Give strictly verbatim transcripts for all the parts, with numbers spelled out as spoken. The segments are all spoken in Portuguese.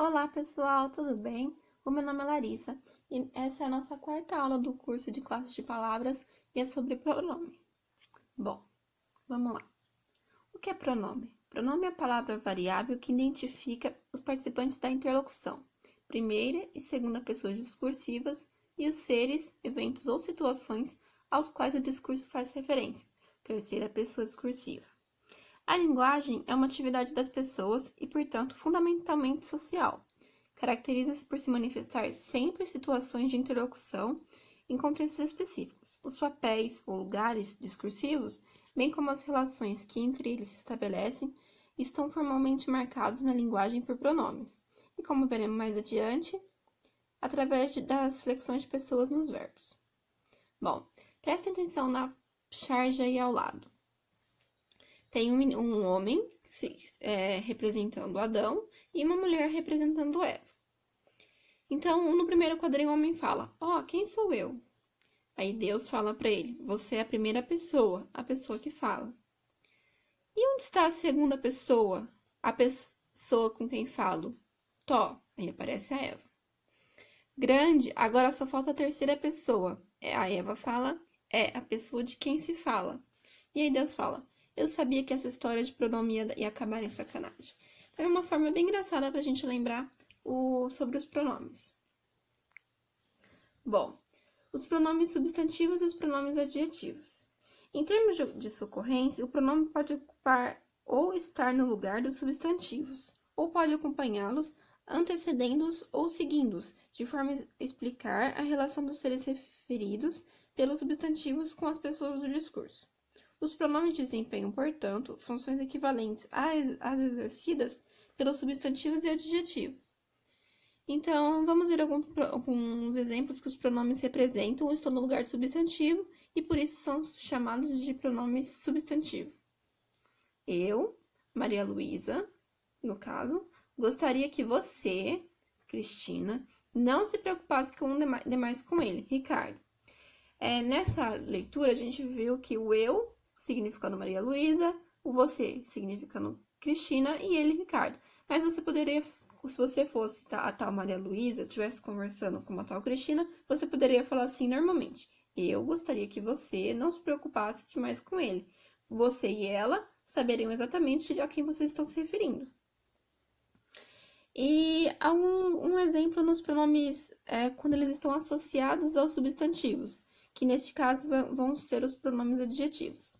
Olá pessoal, tudo bem? O meu nome é Larissa e essa é a nossa quarta aula do curso de classe de palavras e é sobre pronome. Bom, vamos lá. O que é pronome? Pronome é a palavra variável que identifica os participantes da interlocução, primeira e segunda pessoas discursivas e os seres, eventos ou situações aos quais o discurso faz referência, terceira pessoa discursiva. A linguagem é uma atividade das pessoas e, portanto, fundamentalmente social. Caracteriza-se por se manifestar sempre em situações de interlocução em contextos específicos. Os papéis ou lugares discursivos, bem como as relações que entre eles se estabelecem, estão formalmente marcados na linguagem por pronomes. E, como veremos mais adiante, através das flexões de pessoas nos verbos. Bom, prestem atenção na charge aí ao lado. Tem um, um homem se, é, representando Adão e uma mulher representando Eva. Então, no primeiro quadrinho, o homem fala, ó, oh, quem sou eu? Aí Deus fala para ele, você é a primeira pessoa, a pessoa que fala. E onde está a segunda pessoa, a pessoa com quem falo? Tó, aí aparece a Eva. Grande, agora só falta a terceira pessoa. A Eva fala, é a pessoa de quem se fala. E aí Deus fala, eu sabia que essa história de pronome ia acabar em sacanagem. Então, é uma forma bem engraçada para a gente lembrar o, sobre os pronomes. Bom, os pronomes substantivos e os pronomes adjetivos. Em termos de, de ocorrência, o pronome pode ocupar ou estar no lugar dos substantivos, ou pode acompanhá-los, antecedendo-os ou seguindo-os, de forma a explicar a relação dos seres referidos pelos substantivos com as pessoas do discurso. Os pronomes desempenham, portanto, funções equivalentes às exercidas pelos substantivos e adjetivos. Então, vamos ver algum, alguns exemplos que os pronomes representam, estão no lugar do substantivo e por isso são chamados de pronomes substantivo. Eu, Maria Luísa, no caso, gostaria que você, Cristina, não se preocupasse com demais com ele, Ricardo. É, nessa leitura, a gente viu que o eu significando Maria Luísa, o você significando Cristina e ele, Ricardo. Mas você poderia, se você fosse a tal Maria Luísa, estivesse conversando com a tal Cristina, você poderia falar assim normalmente. Eu gostaria que você não se preocupasse demais com ele. Você e ela saberiam exatamente a quem vocês estão se referindo. E há um, um exemplo nos pronomes é, quando eles estão associados aos substantivos, que neste caso vão ser os pronomes adjetivos.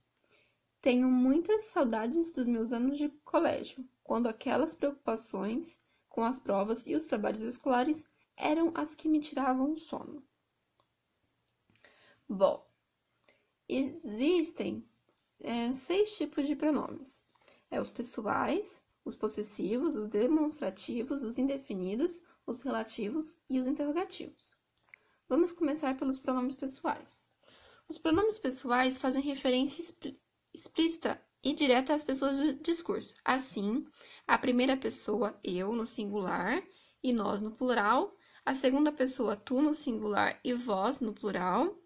Tenho muitas saudades dos meus anos de colégio, quando aquelas preocupações com as provas e os trabalhos escolares eram as que me tiravam o sono. Bom, existem é, seis tipos de pronomes. É, os pessoais, os possessivos, os demonstrativos, os indefinidos, os relativos e os interrogativos. Vamos começar pelos pronomes pessoais. Os pronomes pessoais fazem referência explícita explícita e direta às pessoas do discurso. Assim, a primeira pessoa, eu, no singular, e nós no plural, a segunda pessoa, tu, no singular, e vós, no plural,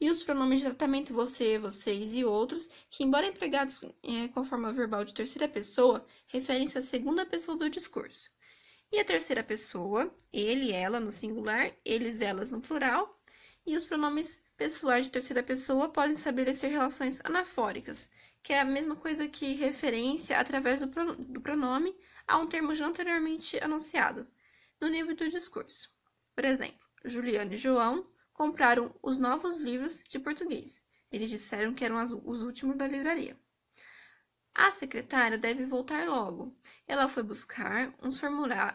e os pronomes de tratamento, você, vocês e outros, que, embora empregados é, com a forma verbal de terceira pessoa, referem-se à segunda pessoa do discurso. E a terceira pessoa, ele, ela, no singular, eles, elas, no plural, e os pronomes pessoais de terceira pessoa podem estabelecer relações anafóricas, que é a mesma coisa que referência através do pronome a um termo já anteriormente anunciado, no nível do discurso. Por exemplo, Juliana e João compraram os novos livros de português. Eles disseram que eram os últimos da livraria. A secretária deve voltar logo. Ela foi buscar uns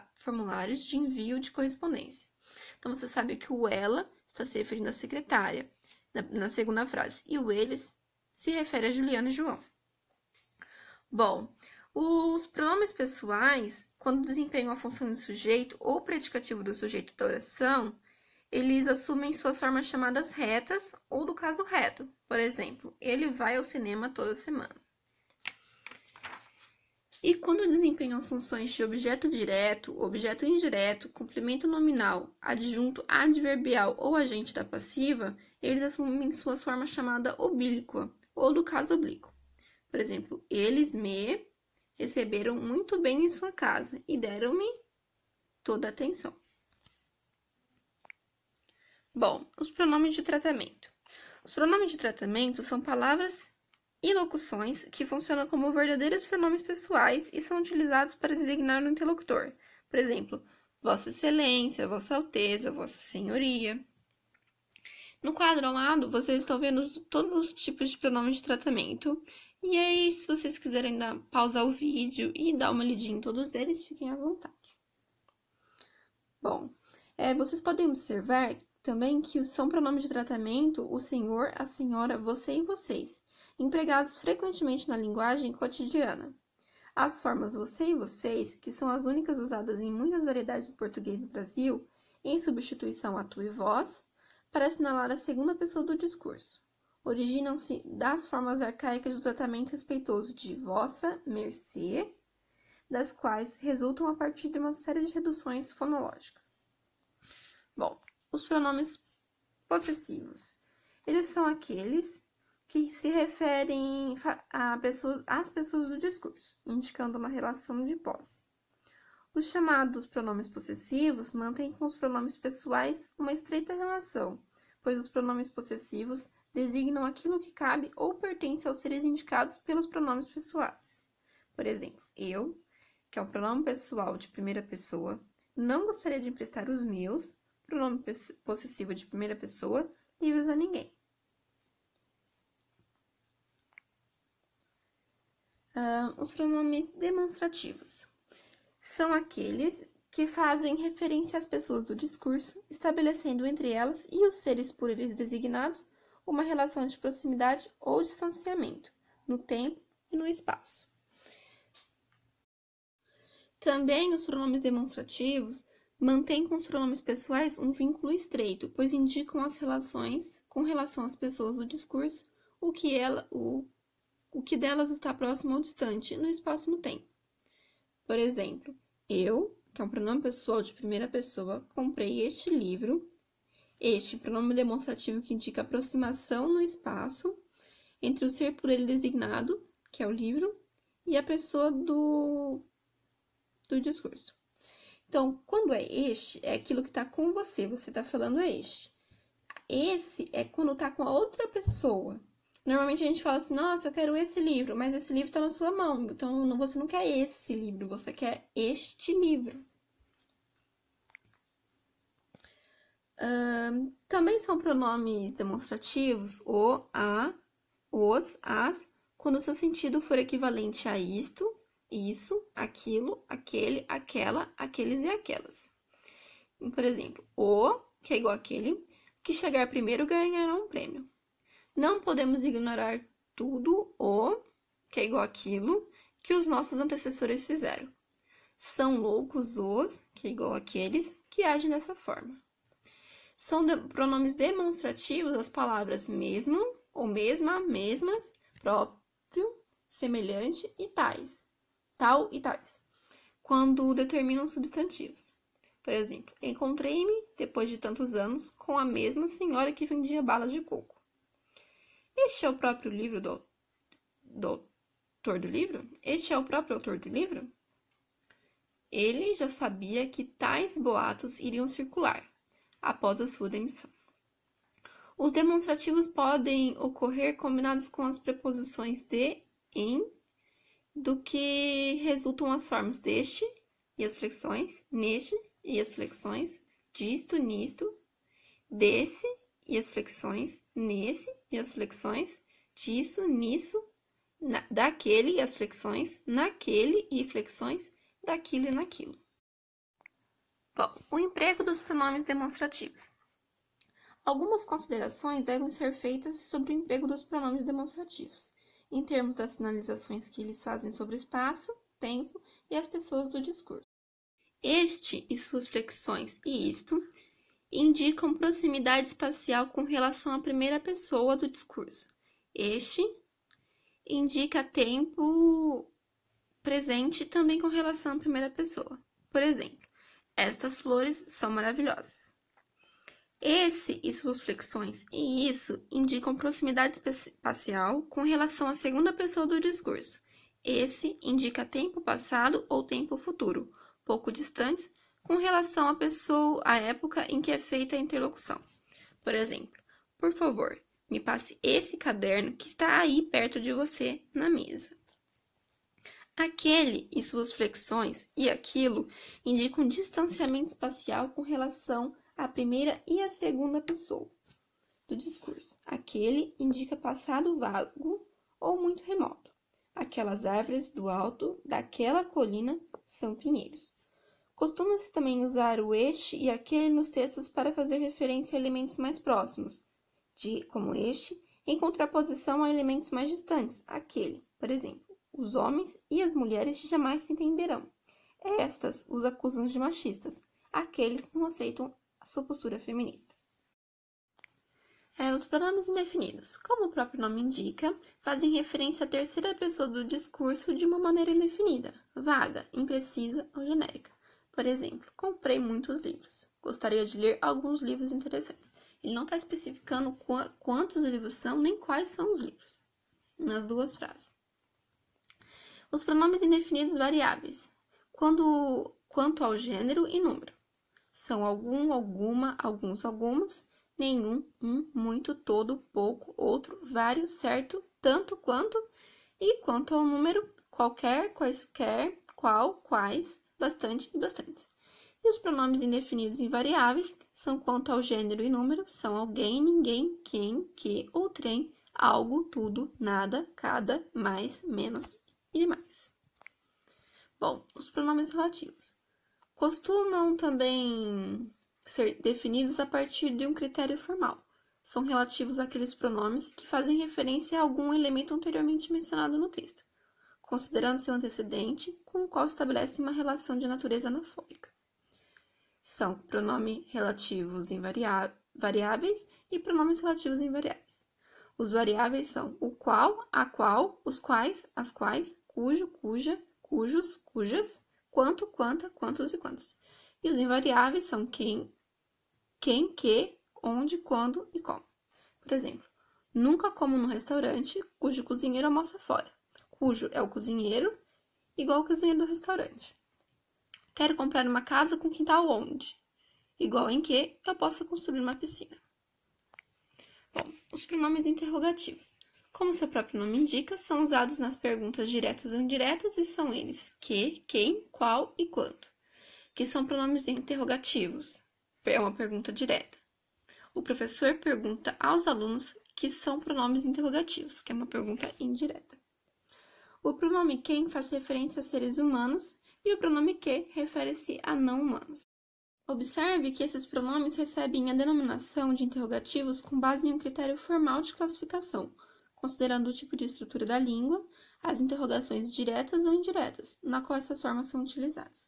formulários de envio de correspondência. Então, você sabe que o ela está se referindo à secretária, na, na segunda frase. E o eles se refere a Juliana e João. Bom, os pronomes pessoais, quando desempenham a função de sujeito ou predicativo do sujeito da oração, eles assumem suas formas chamadas retas ou do caso reto. Por exemplo, ele vai ao cinema toda semana. E quando desempenham as funções de objeto direto, objeto indireto, complemento nominal, adjunto adverbial ou agente da passiva, eles assumem sua forma chamada oblíqua, ou do caso oblíquo. Por exemplo, eles me receberam muito bem em sua casa e deram-me toda a atenção. Bom, os pronomes de tratamento. Os pronomes de tratamento são palavras e locuções que funcionam como verdadeiros pronomes pessoais e são utilizados para designar o interlocutor. Por exemplo, Vossa Excelência, Vossa Alteza, Vossa Senhoria. No quadro ao lado, vocês estão vendo todos os tipos de pronomes de tratamento. E aí, se vocês quiserem dar, pausar o vídeo e dar uma lidinha em todos eles, fiquem à vontade. Bom, é, vocês podem observar também que são pronomes de tratamento o senhor, a senhora, você e vocês, empregados frequentemente na linguagem cotidiana. As formas você e vocês, que são as únicas usadas em muitas variedades do português do Brasil, em substituição a tu e vós, para assinalar a segunda pessoa do discurso. Originam-se das formas arcaicas do tratamento respeitoso de vossa, mercê, das quais resultam a partir de uma série de reduções fonológicas. Bom, os pronomes possessivos. Eles são aqueles que se referem a pessoas, às pessoas do discurso, indicando uma relação de posse. Os chamados pronomes possessivos mantêm com os pronomes pessoais uma estreita relação, pois os pronomes possessivos designam aquilo que cabe ou pertence aos seres indicados pelos pronomes pessoais. Por exemplo, eu, que é um pronome pessoal de primeira pessoa, não gostaria de emprestar os meus, pronome possessivo de primeira pessoa, livres a ninguém. Uh, os pronomes demonstrativos são aqueles que fazem referência às pessoas do discurso, estabelecendo entre elas e os seres por eles designados uma relação de proximidade ou distanciamento, no tempo e no espaço. Também os pronomes demonstrativos mantêm com os pronomes pessoais um vínculo estreito, pois indicam as relações com relação às pessoas do discurso, o que, ela, o, o que delas está próximo ou distante, no espaço e no tempo. Por exemplo, eu, que é um pronome pessoal de primeira pessoa, comprei este livro. Este pronome demonstrativo que indica aproximação no espaço entre o ser por ele designado, que é o livro, e a pessoa do, do discurso. Então, quando é este, é aquilo que está com você, você está falando é este. Esse é quando está com a outra pessoa. Normalmente a gente fala assim, nossa, eu quero esse livro, mas esse livro está na sua mão, então não, você não quer esse livro, você quer este livro. Uh, também são pronomes demonstrativos o, a, os, as, quando o seu sentido for equivalente a isto, isso, aquilo, aquele, aquela, aqueles e aquelas. Por exemplo, o, que é igual àquele, que chegar primeiro ganhará um prêmio. Não podemos ignorar tudo o, que é igual àquilo, que os nossos antecessores fizeram. São loucos os, que é igual àqueles, que agem dessa forma. São de, pronomes demonstrativos as palavras mesmo, ou mesma, mesmas, próprio, semelhante e tais, tal e tais, quando determinam substantivos. Por exemplo, encontrei-me, depois de tantos anos, com a mesma senhora que vendia balas de coco. Este é o próprio livro do, do autor do livro? Este é o próprio autor do livro? Ele já sabia que tais boatos iriam circular após a sua demissão. Os demonstrativos podem ocorrer combinados com as preposições de, em, do que resultam as formas deste e as flexões, neste e as flexões, disto, nisto, desse e as flexões, nesse e as flexões, disso, nisso, na, daquele e as flexões, naquele e flexões, daquilo e naquilo. Bom, o emprego dos pronomes demonstrativos. Algumas considerações devem ser feitas sobre o emprego dos pronomes demonstrativos, em termos das sinalizações que eles fazem sobre espaço, tempo e as pessoas do discurso. Este e suas flexões e isto indicam proximidade espacial com relação à primeira pessoa do discurso. Este indica tempo presente também com relação à primeira pessoa. Por exemplo, estas flores são maravilhosas. Esse e suas flexões e isso indicam proximidade espacial com relação à segunda pessoa do discurso. Esse indica tempo passado ou tempo futuro, pouco distantes, com relação à pessoa, à época em que é feita a interlocução. Por exemplo, por favor, me passe esse caderno que está aí perto de você na mesa. Aquele e suas flexões e aquilo indicam distanciamento espacial com relação à primeira e à segunda pessoa do discurso. Aquele indica passado vago ou muito remoto. Aquelas árvores do alto daquela colina são pinheiros. Costuma-se também usar o este e aquele nos textos para fazer referência a elementos mais próximos, de, como este, em contraposição a elementos mais distantes, aquele, por exemplo. Os homens e as mulheres jamais se entenderão. Estas os acusam de machistas. Aqueles não aceitam a sua postura feminista. É, os pronomes indefinidos, como o próprio nome indica, fazem referência à terceira pessoa do discurso de uma maneira indefinida, vaga, imprecisa ou genérica. Por exemplo, comprei muitos livros. Gostaria de ler alguns livros interessantes. Ele não está especificando quantos livros são, nem quais são os livros, nas duas frases. Os pronomes indefinidos variáveis, quando, quanto ao gênero e número. São algum, alguma, alguns, algumas, nenhum, um, muito, todo, pouco, outro, vários, certo, tanto, quanto, e quanto ao número, qualquer, quaisquer, qual, quais, bastante e bastantes. E os pronomes indefinidos e variáveis são quanto ao gênero e número, são alguém, ninguém, quem, que ou trem, algo, tudo, nada, cada, mais, menos e demais. Bom, os pronomes relativos costumam também ser definidos a partir de um critério formal. São relativos àqueles pronomes que fazem referência a algum elemento anteriormente mencionado no texto, considerando seu antecedente, com o qual estabelece uma relação de natureza anafórica. São pronomes relativos invariáveis e pronomes relativos invariáveis. Os variáveis são o qual, a qual, os quais, as quais, cujo, cuja, cujos, cujas, quanto, quanta, quantos e quantos. E os invariáveis são quem, quem, que, onde, quando e como. Por exemplo, nunca como num restaurante cujo cozinheiro almoça fora. Cujo é o cozinheiro, igual o cozinheiro do restaurante. Quero comprar uma casa com quintal onde, igual em que eu possa construir uma piscina. Bom, os pronomes interrogativos, como seu próprio nome indica, são usados nas perguntas diretas ou indiretas e são eles que, quem, qual e quanto, que são pronomes interrogativos, é uma pergunta direta. O professor pergunta aos alunos, que são pronomes interrogativos, que é uma pergunta indireta. O pronome quem faz referência a seres humanos e o pronome que refere-se a não humanos. Observe que esses pronomes recebem a denominação de interrogativos com base em um critério formal de classificação, considerando o tipo de estrutura da língua, as interrogações diretas ou indiretas, na qual essas formas são utilizadas.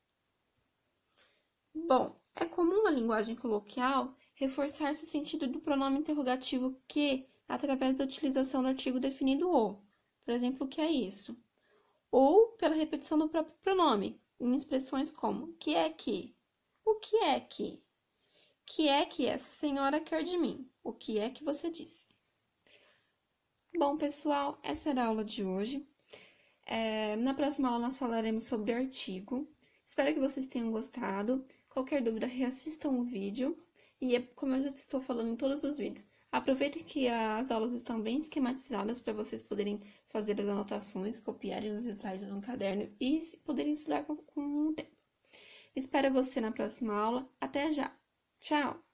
Bom, é comum na linguagem coloquial reforçar-se o sentido do pronome interrogativo que através da utilização do artigo definido o, por exemplo, o que é isso, ou pela repetição do próprio pronome, em expressões como que é que, o que é que? Que é que essa senhora quer de mim? O que é que você disse? Bom, pessoal, essa era a aula de hoje. É, na próxima aula nós falaremos sobre artigo. Espero que vocês tenham gostado. Qualquer dúvida, reassistam o vídeo. E como eu já estou falando em todos os vídeos, aproveitem que as aulas estão bem esquematizadas para vocês poderem fazer as anotações, copiarem os slides no caderno e poderem estudar com o tempo. Espero você na próxima aula. Até já. Tchau!